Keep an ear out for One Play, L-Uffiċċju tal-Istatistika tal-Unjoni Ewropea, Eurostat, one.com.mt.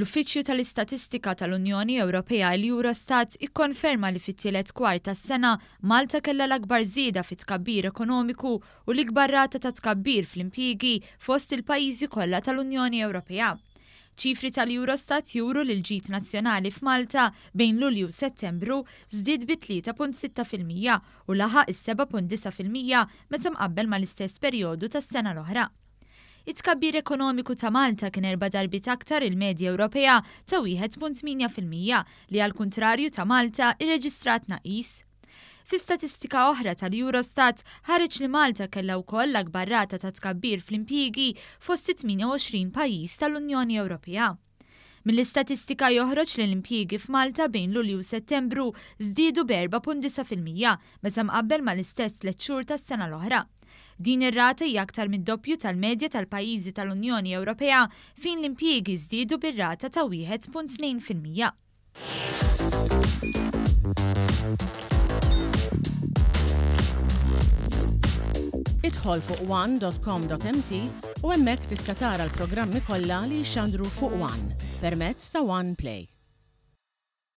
L-Uffiċċju tal-Istatistika tal-Unjoni Ewropea l-Eurostat ikkonferma li fit-tielet kwart tas-sena Malta kellha l-akbar żieda fit-tkabbir ekonomiku u l-ikbar rata ta' tkabbir fl-impjiegi fost il-pajjiżi kollha tal-Unjoni Ewropea. Ċifri tal-Eurostat juru li l-ġid nazzjonali f'Malta bejn Lulju u Settembru żdied bi 3.6% u laħaq is-7.9% meta mqabbel mal-istess perjodu tas-sena l-oħra. It-tkabbir ekonomiku ta' Malta kien 4 darbit aktar il-medja Ewropea ta' 1.8% li għal kuntrarju ta' Malta irreġistrat naqis. Fi statistika oħra tal-Eurostat ħareġ li Malta kellha wkoll l-akbar rata ta' tkabbir fl-impjiegi fost 28 pajjiż tal-Unjoni Ewropea. Mill-istatistika joħroġ li l-impjiegi f'Malta bejn Lulju u Settembru żdiedu b'4.9% meta mqabbel mal-istess 3 xhur tas-sena l-oħra. Din ir-rata hija aktar mid-doppju tal-medja tal-pajjiżi tal-Unjoni Ewropea fejn l-impjiegi żdiedu bir-rata ta' 1.2%. Idħol fuq one.com.mt u hemmhekk tista' tara l-programmi kollha li jixxandru fuq One permezz ta' One Play.